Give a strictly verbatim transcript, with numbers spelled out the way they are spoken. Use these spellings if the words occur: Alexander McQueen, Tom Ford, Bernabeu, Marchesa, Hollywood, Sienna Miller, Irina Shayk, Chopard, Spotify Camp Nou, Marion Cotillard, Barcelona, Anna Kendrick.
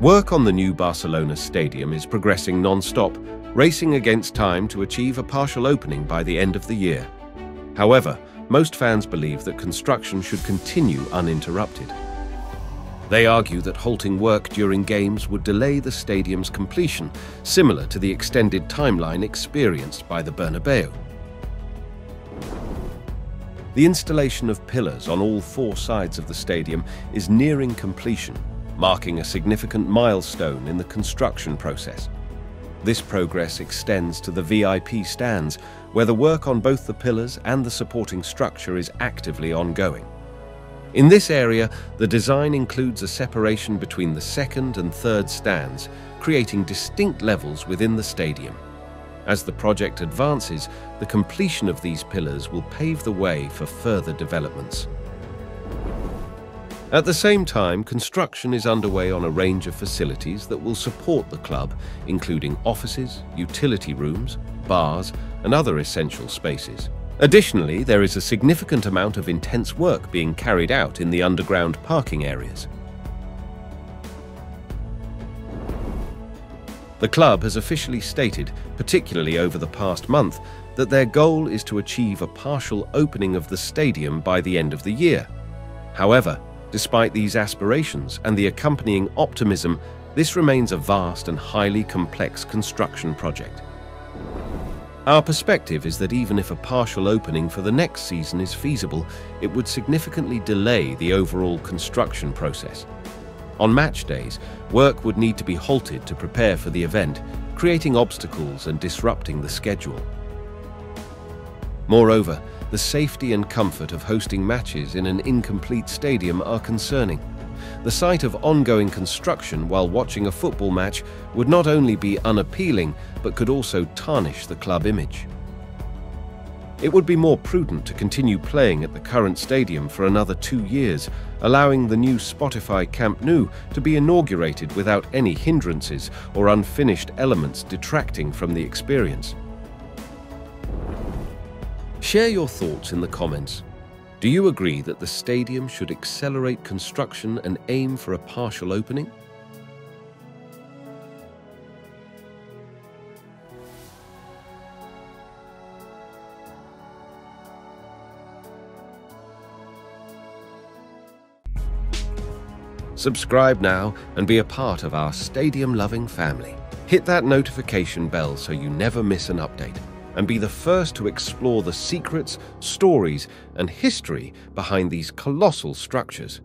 Work on the new Barcelona stadium is progressing non-stop, racing against time to achieve a partial opening by the end of the year. However, most fans believe that construction should continue uninterrupted. They argue that halting work during games would delay the stadium's completion, similar to the extended timeline experienced by the Bernabeu. The installation of pillars on all four sides of the stadium is nearing completion, marking a significant milestone in the construction process. This progress extends to the V I P stands, where the work on both the pillars and the supporting structure is actively ongoing. In this area, the design includes a separation between the second and third stands, creating distinct levels within the stadium. As the project advances, the completion of these pillars will pave the way for further developments. At the same time, construction is underway on a range of facilities that will support the club, including offices, utility rooms, bars, and other essential spaces. Additionally, there is a significant amount of intense work being carried out in the underground parking areas. The club has officially stated, particularly over the past month, that their goal is to achieve a partial opening of the stadium by the end of the year. However, despite these aspirations and the accompanying optimism, this remains a vast and highly complex construction project. Our perspective is that even if a partial opening for the next season is feasible, it would significantly delay the overall construction process. On match days, work would need to be halted to prepare for the event, creating obstacles and disrupting the schedule. Moreover, the safety and comfort of hosting matches in an incomplete stadium are concerning. The sight of ongoing construction while watching a football match would not only be unappealing, but could also tarnish the club image. It would be more prudent to continue playing at the current stadium for another two years, allowing the new Spotify Camp Nou to be inaugurated without any hindrances or unfinished elements detracting from the experience. Share your thoughts in the comments. Do you agree that the stadium should accelerate construction and aim for a partial opening? Subscribe now and be a part of our stadium-loving family. Hit that notification bell so you never miss an update, and be the first to explore the secrets, stories, and history behind these colossal structures.